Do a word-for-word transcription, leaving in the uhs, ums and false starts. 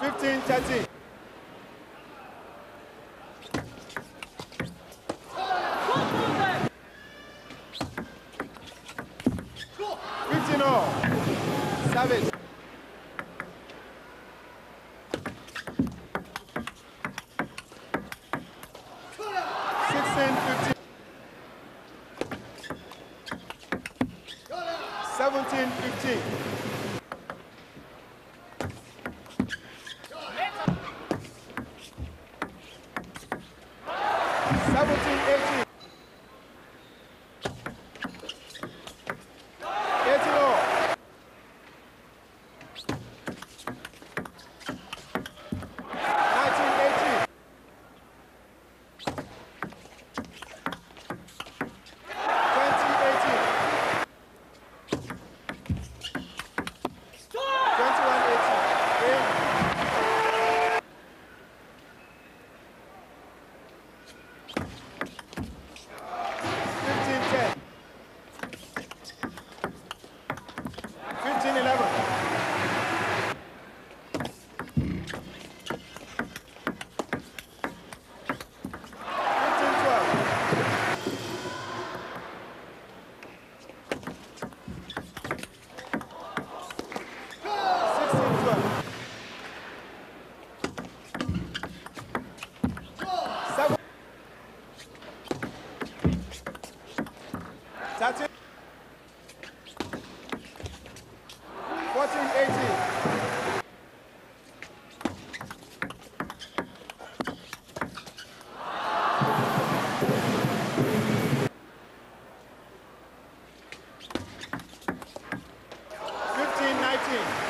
fifteen thirteen. fifteen all. Savage. sixteen fifteen. seventeen fifteen. seventeen eighteen. That's it. fourteen eighteen. fifteen nineteen.